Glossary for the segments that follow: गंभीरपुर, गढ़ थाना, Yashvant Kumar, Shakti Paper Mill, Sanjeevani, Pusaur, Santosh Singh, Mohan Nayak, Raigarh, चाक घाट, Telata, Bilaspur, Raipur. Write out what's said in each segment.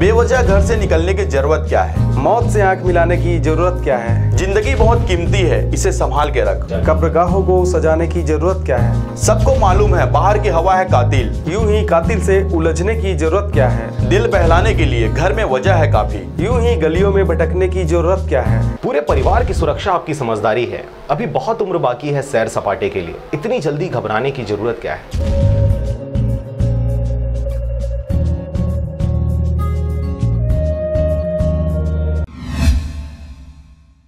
बेवजह घर से निकलने की जरूरत क्या है? मौत से आंख मिलाने की जरूरत क्या है? जिंदगी बहुत कीमती है, इसे संभाल के रख। कब्रगाहों को सजाने की जरूरत क्या है? सबको मालूम है बाहर की हवा है कातिल। यूं ही कातिल से उलझने की जरूरत क्या है? दिल बहलाने के लिए घर में वजह है काफी। यूं ही गलियों में भटकने की जरूरत क्या है? पूरे परिवार की सुरक्षा आपकी समझदारी है। अभी बहुत उम्र बाकी है सैर सपाटे के लिए, इतनी जल्दी घबराने की जरूरत क्या है?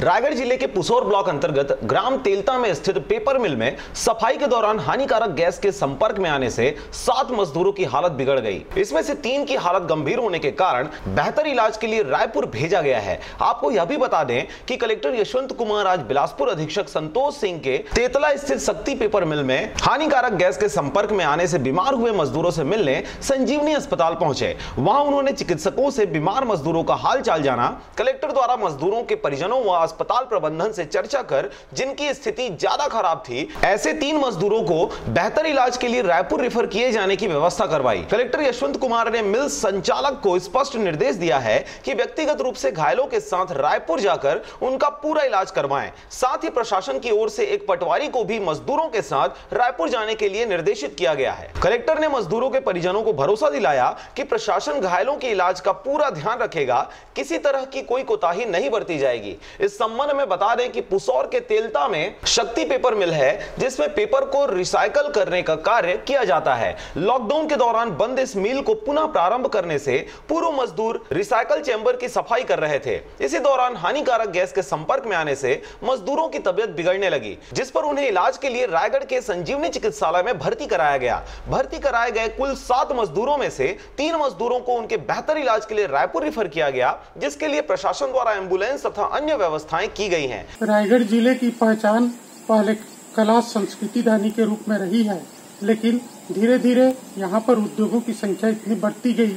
रायगढ़ जिले के पुसौर ब्लॉक अंतर्गत ग्राम तेलता में स्थित पेपर मिल में सफाई के दौरान हानिकारक गैस के संपर्क में आने से 7 मजदूरों की हालत बिगड़ गई। इसमें से 3 की हालत गंभीर होने के कारण बेहतर इलाज के लिए रायपुर भेजा गया है। आपको यह भी बता दें कि कलेक्टर यशवंत कुमार आज बिलासपुर अधीक्षक संतोष सिंह के तेतला स्थित शक्ति पेपर मिल में हानिकारक गैस के संपर्क में आने से बीमार हुए मजदूरों से मिलने संजीवनी अस्पताल पहुंचे। वहां उन्होंने चिकित्सकों से बीमार मजदूरों का हाल चाल जाना। कलेक्टर द्वारा मजदूरों के परिजनों व अस्पताल प्रबंधन से चर्चा कर जिनकी स्थिति ज्यादा खराब थी, ऐसे 3 मजदूरों को बेहतर इलाज के लिए रायपुर रेफर किए जाने की व्यवस्था करवाई। कलेक्टर यशवंत कुमार ने मिल संचालक को स्पष्ट निर्देश दिया है कि व्यक्तिगत रूप से घायलों के साथ रायपुर जाकर उनका पूरा इलाज करवाएं। साथ ही प्रशासन की ओर से एक पटवारी को भी मजदूरों के साथ रायपुर जाने के लिए निर्देशित किया गया है। कलेक्टर ने मजदूरों के परिजनों को भरोसा दिलाया कि प्रशासन घायलों के इलाज का पूरा ध्यान रखेगा, किसी तरह की कोई कोताही नहीं बरती जाएगी। इस संबंध में बता दें कि पुसौर के तेलता में शक्ति पेपर मिल है, जिसमें पेपर को रिसाइकल करने का कार्य किया जाता है। लॉकडाउन के दौरान बंद इस मिल को पुनः प्रारंभ करने से पूर्व मजदूर रिसाइकल चैम्बर की सफाई कर रहे थे। इसी दौरान हानिकारक गैस के संपर्क में आने से मजदूरों की तबियत बिगड़ने लगी, जिस पर उन्हें इलाज के लिए रायगढ़ के संजीवनी चिकित्सालय में भर्ती कराया गया। भर्ती कराए गए कुल 7 मजदूरों में से 3 मजदूरों को उनके बेहतर इलाज के लिए रायपुर रेफर किया गया, जिसके लिए प्रशासन द्वारा एम्बुलेंस तथा अन्य व्यवस्थाएं की गई हैं। रायगढ़ जिले की पहचान पहले कला संस्कृति धानी के रूप में रही है, लेकिन धीरे धीरे यहाँ पर उद्योगों की संख्या इतनी बढ़ती गई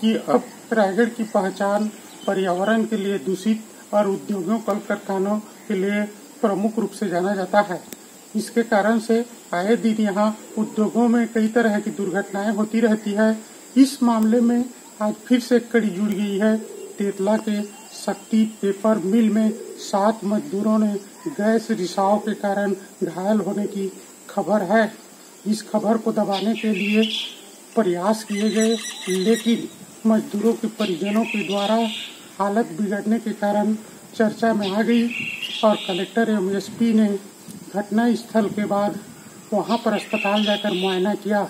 कि अब रायगढ़ की पहचान पर्यावरण के लिए दूषित और उद्योगों कल कारखानों के लिए प्रमुख रूप से जाना जाता है। इसके कारण से आए दिन यहाँ उद्योगों में कई तरह की दुर्घटनाएं होती रहती है। इस मामले में आज फिर से कड़ी जुड़ गई है। तेतला के शक्ति पेपर मिल में 7 मजदूरों ने गैस रिसाव के कारण घायल होने की खबर है। इस खबर को दबाने के लिए प्रयास किए गए, लेकिन मजदूरों के परिजनों के द्वारा हालत बिगड़ने के कारण चर्चा में आ गई और कलेक्टर एवं एसपी ने घटना स्थल के बाद वहां पर अस्पताल जाकर मुआयना किया,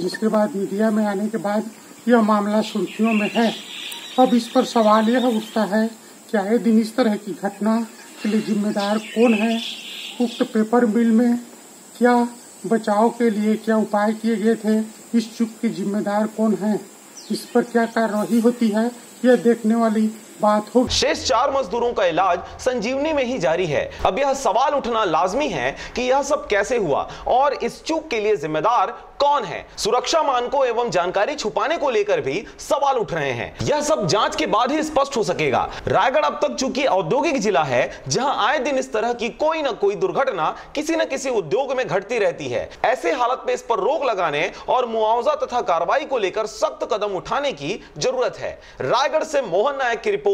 जिसके बाद मीडिया में आने के बाद यह मामला सुर्खियों में है। अब इस पर सवाल यह उठता है कि आए दिन इस तरह की घटना के लिए जिम्मेदार कौन है? उक्त पेपर मिल में क्या बचाव के लिए क्या उपाय किए गए थे? इस चूक के जिम्मेदार कौन है? इस पर क्या कार्रवाई होती है? यह देखने वाली बात हो। शेष 4 मजदूरों का इलाज संजीवनी में ही जारी है। अब यह सवाल उठना लाजमी है कि यह सब कैसे हुआ और इस चूक के लिए जिम्मेदार कौन है? सुरक्षा मानकों एवं जानकारी छुपाने को लेकर भी सवाल उठ रहे हैं। यह सब जांच के बाद ही स्पष्ट हो सकेगा। रायगढ़ अब तक चूंकि औद्योगिक जिला है, जहां आए दिन इस तरह की कोई न कोई दुर्घटना किसी न किसी उद्योग में घटती रहती है। ऐसे हालत में इस पर रोक लगाने और मुआवजा तथा कार्रवाई को लेकर सख्त कदम उठाने की जरूरत है। रायगढ़ से मोहन नायक की रिपोर्ट।